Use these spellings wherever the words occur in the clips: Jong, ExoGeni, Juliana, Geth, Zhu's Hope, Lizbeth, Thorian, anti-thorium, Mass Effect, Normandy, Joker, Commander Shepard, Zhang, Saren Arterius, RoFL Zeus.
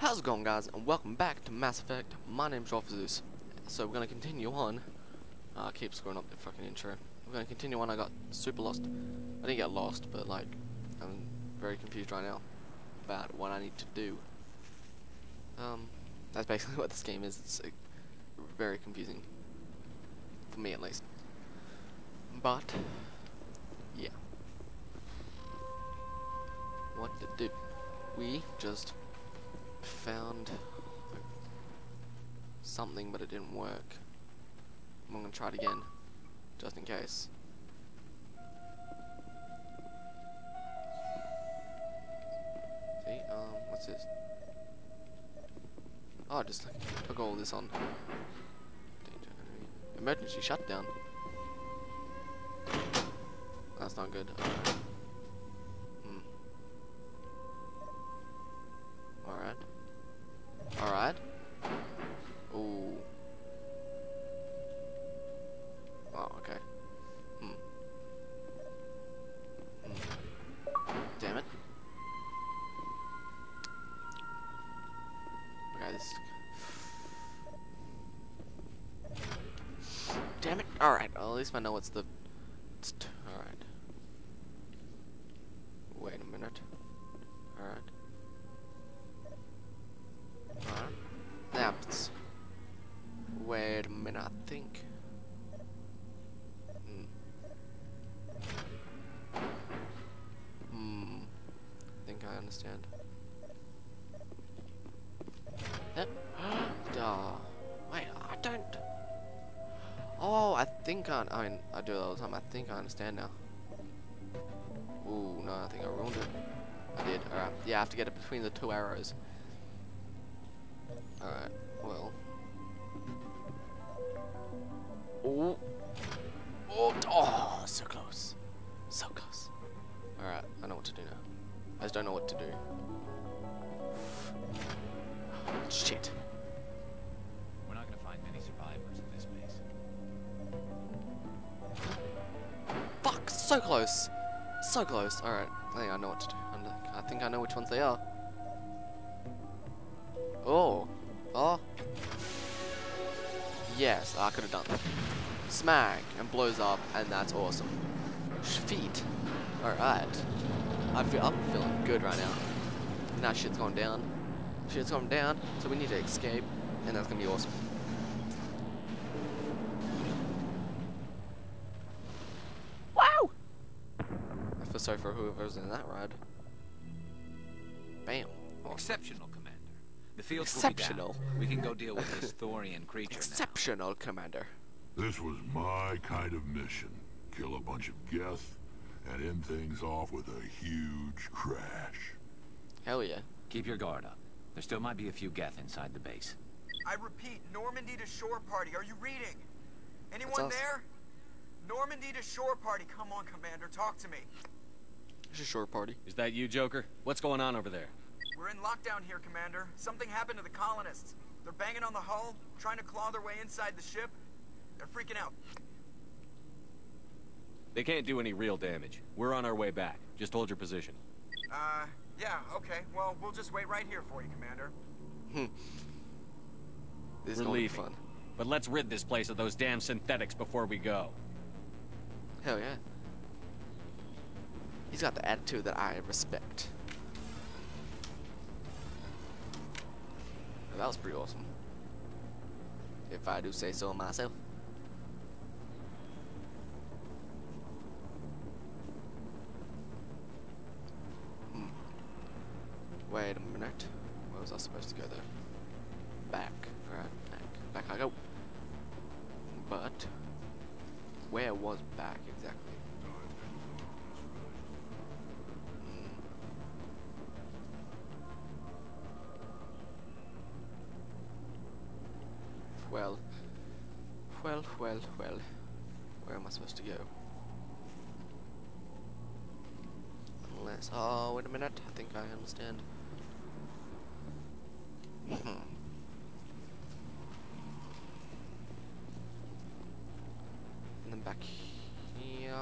How's it going, guys, and welcome back to Mass Effect. My name's RoFL Zeus. So we're gonna continue on. I keep screwing up the fucking intro. We're gonna continue on. I got super lost. I didn't get lost, but like I'm very confused right now about what I need to do. That's basically what this game is. It's very confusing for me, at least. But yeah, what to do? We just found something, but it didn't work. I'm gonna try it again, just in case. See, what's this? Oh, just look all this on. Emergency shutdown. That's not good. Alright. Alright. Ooh. Oh, okay. Damn it. Okay, this is... Damn it. Alright, well, at least I know it's the... Alright. Wait a minute. Alright. Now it's... Wait a minute, I think. I think I understand. Yep. Duh. Wait, I don't... Oh, I think I mean, I do it all the time. I think I understand now. Ooh, no, I think I ruined it. I did, alright. Yeah, I have to get it between the two arrows. Alright, well. Ooh. Oh, oh, so close. So close. Alright, I know what to do now. I just don't know what to do. Shit. We're not gonna find many survivors in this maze. Fuck, so close. So close. Alright, I think I know what to do. I think I know which ones they are. Oh. Oh. Yes, I could have done that. Smack and blows up, and that's awesome. Feet. Alright. I'm feeling good right now. Now shit's going down. Shit's going down, so we need to escape, and that's gonna be awesome. Wow! I feel sorry for whoever's in that ride. Bam. Awesome. Exceptional. The fields exceptional. We can go deal with this Thorian creature. Exceptional, now. Commander. This was my kind of mission. Kill a bunch of Geth and end things off with a huge crash. Hell yeah. Keep your guard up. There still might be a few Geth inside the base. I repeat, Normandy to shore party. Are you reading? Anyone there? Normandy to shore party. Come on, Commander. Talk to me. It's a shore party. Is that you, Joker? What's going on over there? We're in lockdown here, Commander. Something happened to the colonists. They're banging on the hull, trying to claw their way inside the ship. They're freaking out. They can't do any real damage. We're on our way back. Just hold your position. Yeah, okay. Well, we'll just wait right here for you, Commander. This is really fun. But let's rid this place of those damn synthetics before we go. Hell yeah. He's got the attitude that I respect. That was pretty awesome, if I do say so myself. Wait a minute. Where was I supposed to go there? Back. Alright, back. Back I go. But where was back exactly? Well, where am I supposed to go? Unless, oh, wait a minute, I think I understand. And then back here.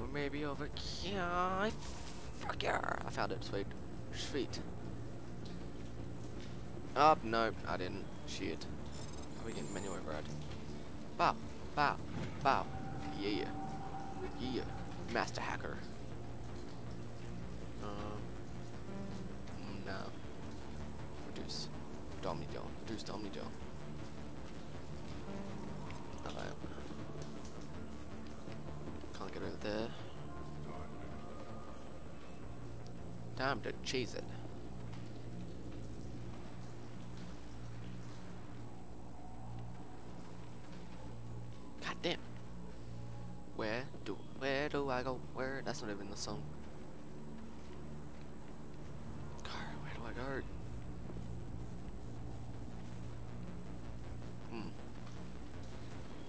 Or maybe over here. Fuck yeah! I found it. Sweet. Sweet. Oh, no, I didn't. Shit. We can menu override. Bow. Bow. Bow. Yeah. Yeah. Master hacker. No. Reduce. Domnigel. Reduce Domnigel. Alright. Can't get over there. Time to cheese it. God damn. Where do I go? Where? That's not even the song. God, where do I go?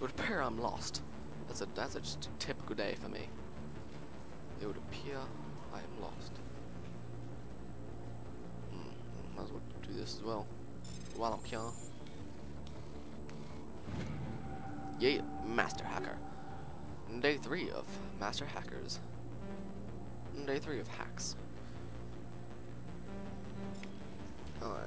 It would appear I'm lost. That's just a typical day for me. It would appear I am lost. Might as well do this as well. While I'm here. Yeah, Master Hacker. Day 3 of Master Hackers. Day 3 of hacks. Alright.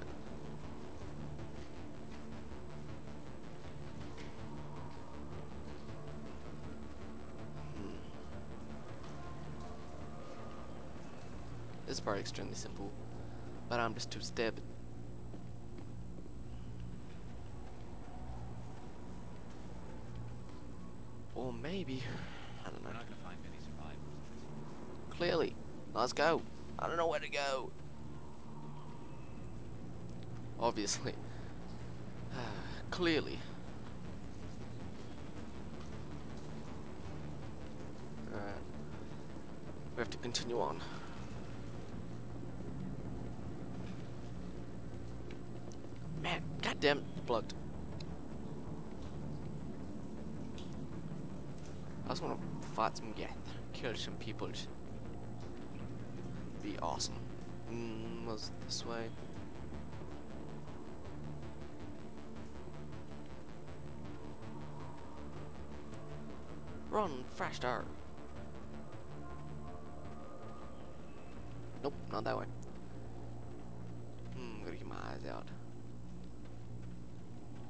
This is probably extremely simple, but I'm just too stupid. Or maybe, I don't know. We're not gonna find many survivors. Clearly, let's go. I don't know where to go. Obviously. Clearly. Alright. We have to continue on. Man, goddamn, plugged. I just want to fight some Geth, kill some people. Be awesome. Was this way? Run, fresh start. Nope, not that way. Gotta keep my eyes out.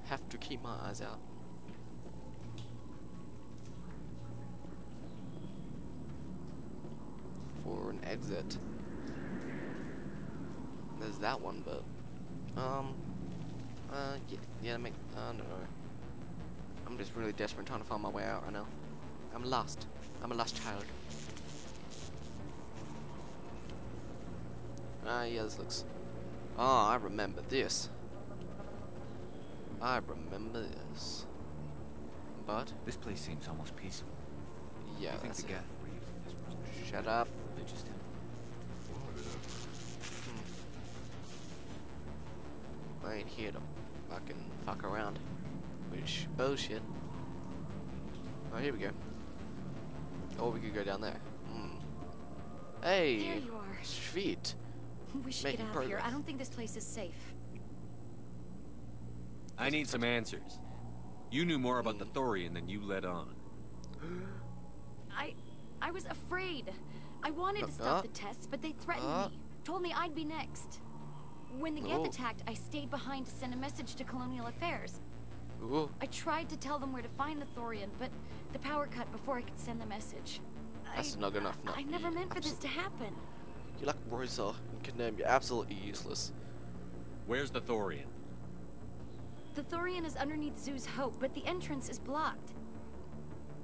Have to keep my eyes out. For an exit. There's that one, but yeah, make no. I'm just really desperate trying to find my way out right now. I'm lost. I'm a lost child. Yeah, this looks. Oh, I remember this. I remember this. But this place seems almost peaceful. Yeah, I think the Geth breathe in this room. Shut up. They just I ain't here to fucking fuck around. Which bullshit. Oh, here we go. Oh, we could go down there. Hey. There you are. Sweet. We should get out of here. I don't think this place is safe. I need some answers. You knew more about the Thorian than you let on. I was afraid. I wanted to stop the tests, but they threatened me. Told me I'd be next. When the Geth attacked, I stayed behind to send a message to Colonial Affairs. I tried to tell them where to find the Thorian, but the power cut before I could send the message. That's not enough. I never meant for this to happen. You're like Rosa and condemn. You're absolutely useless. Where's the Thorian? The Thorian is underneath Zhu's Hope, but the entrance is blocked.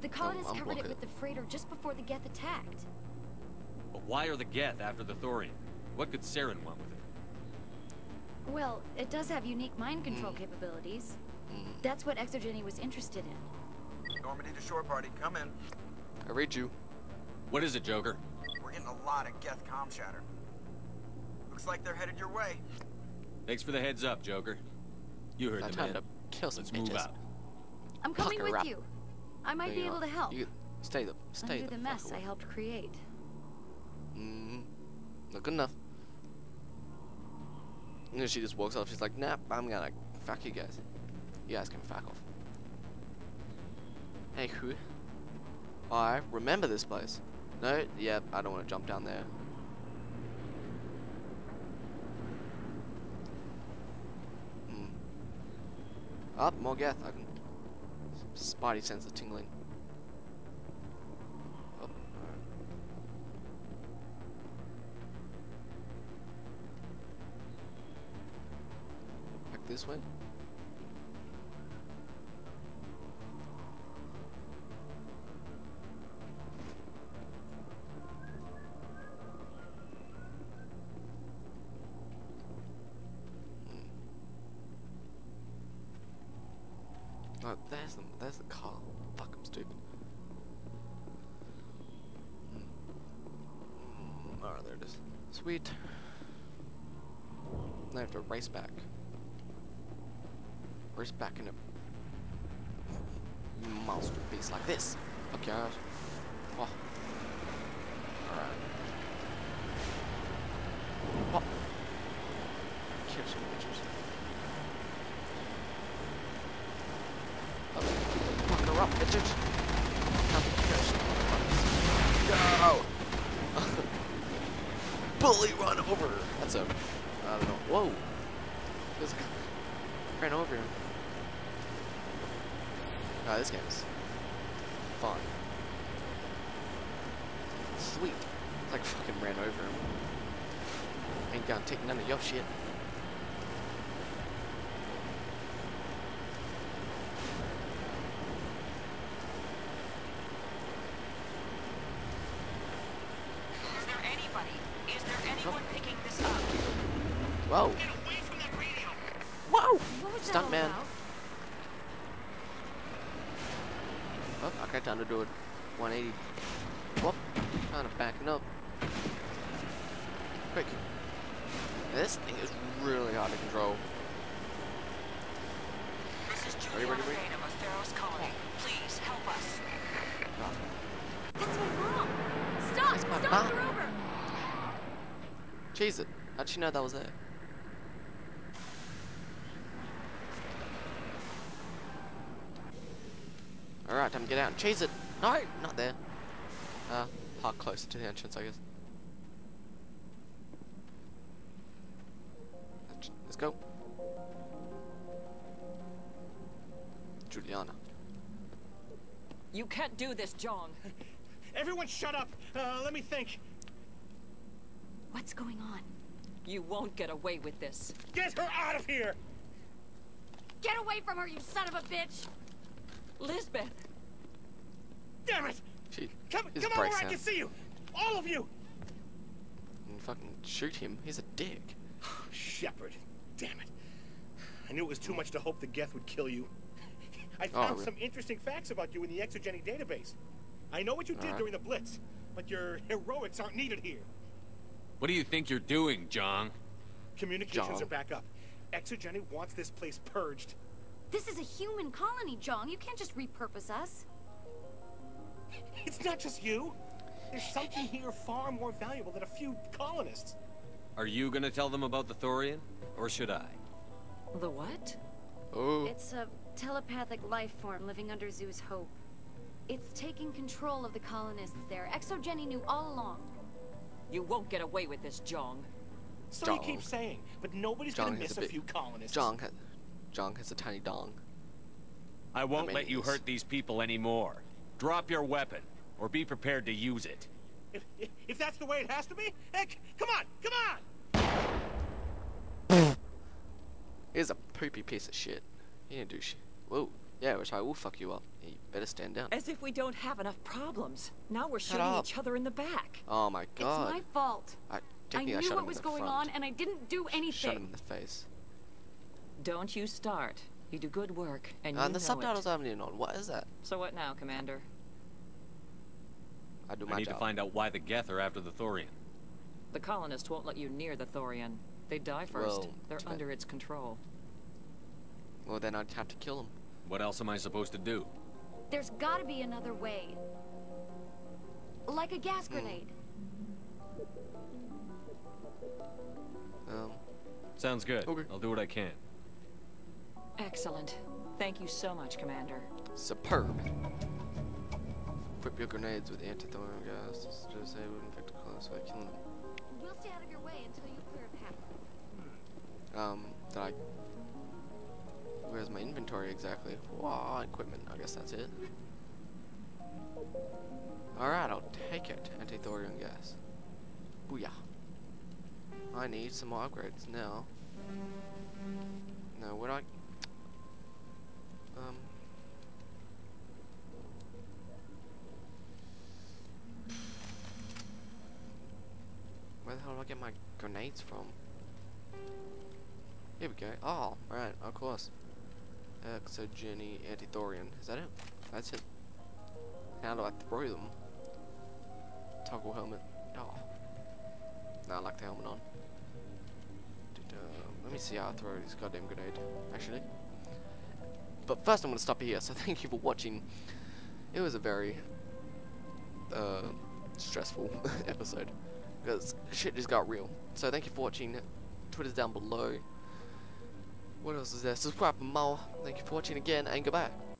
The colonists covered it with the freighter just before the Geth attacked. But why are the Geth after the Thorian? What could Saren want with it? Well, it does have unique mind control capabilities. That's what ExoGeni was interested in. Normandy to shore party, come in. I read you. What is it, Joker? We're getting a lot of Geth comm chatter. Looks like they're headed your way. Thanks for the heads up, Joker. You heard the man. Let's move out. I'm coming with you. I might be able to help. You stay the Undo the mess I helped create. Not good enough. And then she just walks off. She's like, "Nah, I'm gonna fuck you guys. You guys can fuck off." Hey, who? I remember this place. No? Yeah, I don't want to jump down there. Up, more Geth. I can. Spidey sense the tingling. Oh, no. Back this way. Oh, there's them. There's the car. Fuck, I'm stupid. Alright, there it is. Sweet. Now I have to race back. Race back in a masterpiece like this. Fuck yeah. Oh. Alright. What? Kill some bitches. Up, bitches. Go! Bully run over! That's a... I don't know. Whoa! There's a guy. Ran over him. Ah, this game is... fun. Sweet. It's like fucking ran over him. Ain't gonna take none of your shit. Whoa! Whoa! Stunt man. Oh, okay, time to do it. 180. Whoop! Kind of backing up. Quick! This thing is really hard to control. This is Juliana, of Pharaoh's colony. Please help us. That's my mom. Stop! Stop her over. Jeez it! How'd she know that was there? Alright, time to get out and chase it! No! Not there! Park closer to the entrance, I guess. Let's go! Juliana. You can't do this, Jong! Everyone shut up! Let me think! What's going on? You won't get away with this. Get her out of here! Get away from her, you son of a bitch! Lizbeth! Damn it! She come over, I can see you! All of you! And fucking shoot him, he's a dick. Shepard, damn it. I knew it was too much to hope the Geth would kill you. I found some interesting facts about you in the ExoGeni database. I know what you did during the Blitz, but your heroics aren't needed here. What do you think you're doing, Zhang? Communications are back up. ExoGeni wants this place purged. This is a human colony, Zhang. You can't just repurpose us. It's not just you. There's something here far more valuable than a few colonists. Are you gonna tell them about the Thorian? Or should I? The what? Oh. It's a telepathic life form living under Zhu's Hope. It's taking control of the colonists there. ExoGeni knew all along. You won't get away with this, Jong. So you keep saying, but nobody's gonna miss a few colonists. Jong has a tiny dong. I won't let you hurt these people anymore. Drop your weapon, or be prepared to use it. If that's the way it has to be, heck, come on, come on! Here's a poopy piece of shit. You didn't do shit. Whoa, yeah, which I will fuck you up. You better stand down. As if we don't have enough problems. Now we're shooting each other in the back. Oh my god. It's my fault. I knew what was going on and I didn't do anything. Shut him in the face. Don't you start. You do good work and you know the subtitles haven't even on. What is that? So what now, Commander? I do my job. I need to find out why the Geth are after the Thorian. The colonists won't let you near the Thorian. They die first. Well, they're under its control. Well, then I'd have to kill them. What else am I supposed to do? There's gotta be another way. Like a gas grenade. Sounds good. Okay. I'll do what I can. Excellent. Thank you so much, Commander. Superb. Equip your grenades with anti-thorium gas. This is just a would infect a clone, so I can. We'll stay out of your way until you clear a path. Where's my inventory exactly? Wow, equipment. I guess that's it. Alright, I'll take it. Anti-thorium gas. Booyah. I need some more upgrades now. Now, would I. Where the hell do I get my grenades from? Here we go. Oh, alright, of course. ExoGeni anti-thorian. Is that it? That's it. How do I throw them? Toggle helmet. Oh. No, I like the helmet on. Let me see how I throw this goddamn grenade, actually. But first I'm going to stop here, so thank you for watching. It was a very stressful episode, because shit just got real. So thank you for watching. Twitter's down below. What else is there? Subscribe for more. Thank you for watching again, and goodbye.